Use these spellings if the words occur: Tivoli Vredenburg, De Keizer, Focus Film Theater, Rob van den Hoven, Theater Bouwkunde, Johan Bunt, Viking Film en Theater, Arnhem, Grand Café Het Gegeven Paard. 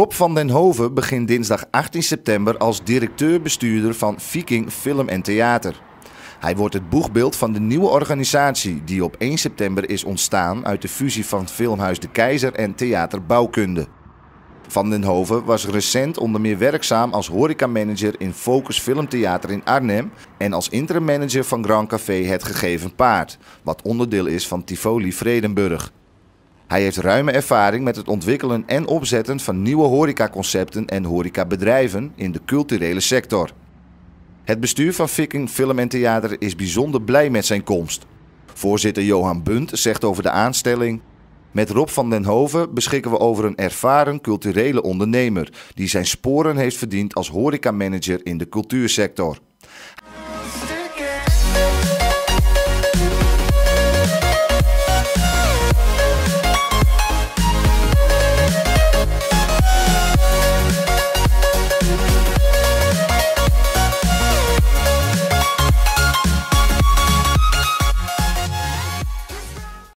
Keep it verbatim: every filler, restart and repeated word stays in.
Rob van den Hoven begint dinsdag achttien september als directeur-bestuurder van Viking Film en Theater. Hij wordt het boegbeeld van de nieuwe organisatie die op één september is ontstaan uit de fusie van filmhuis De Keizer en Theater Bouwkunde. Van den Hoven was recent onder meer werkzaam als horecamanager in Focus Film Theater in Arnhem en als interim manager van Grand Café Het Gegeven Paard, wat onderdeel is van Tivoli Vredenburg. Hij heeft ruime ervaring met het ontwikkelen en opzetten van nieuwe horecaconcepten en horecabedrijven in de culturele sector. Het bestuur van Viking Film en Theater is bijzonder blij met zijn komst. Voorzitter Johan Bunt zegt over de aanstelling: met Rob van den Hoven beschikken we over een ervaren culturele ondernemer die zijn sporen heeft verdiend als horecamanager in de cultuursector.